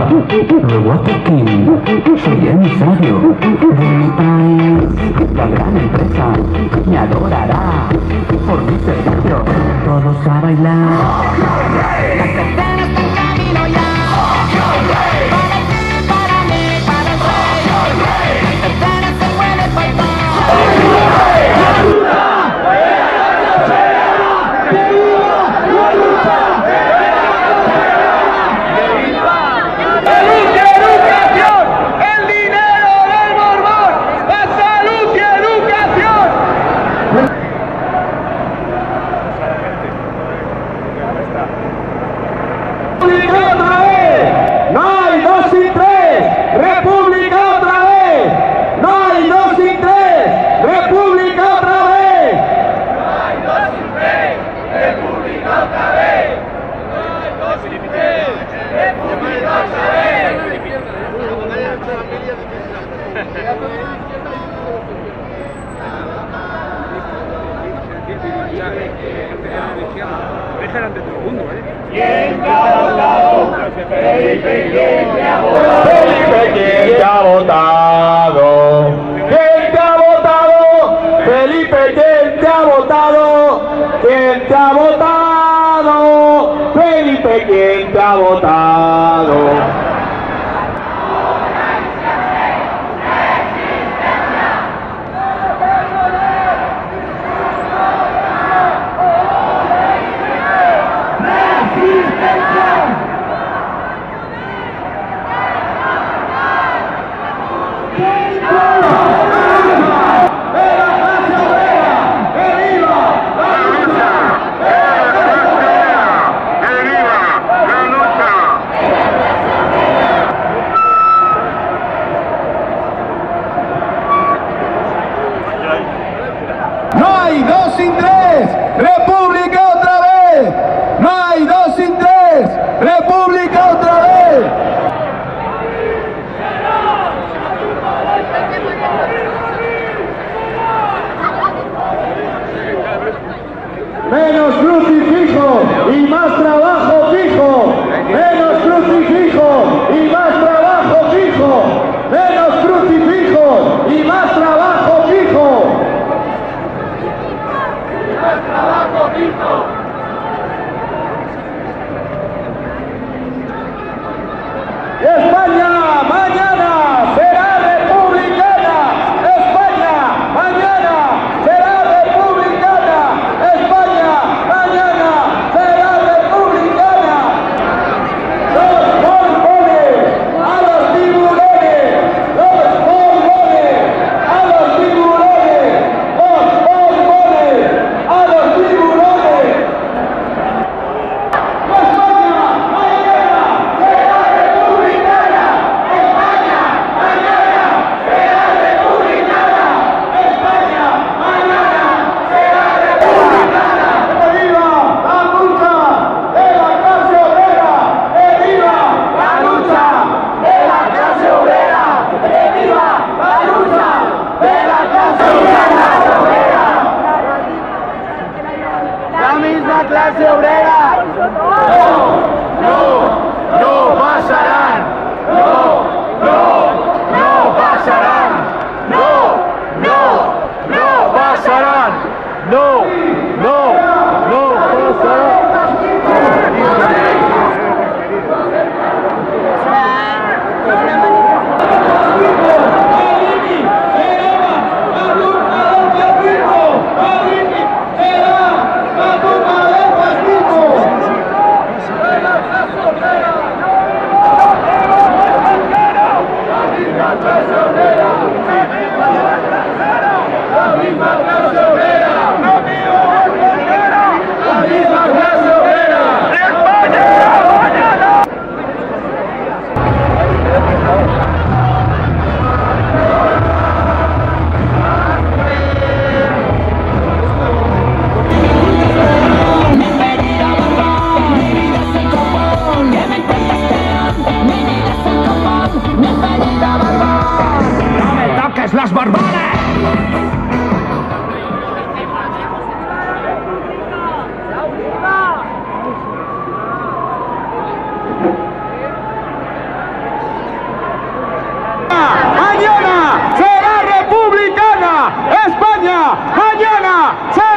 Luego a Pekín, soy emisario de mi país. La gran empresa me adorará por mi servicio. Todos a bailar. Las terceras en camino ya. Para ti, para mí, para el rey. Las terceras se pueden bailar. ¡Vamos! España. Mañana.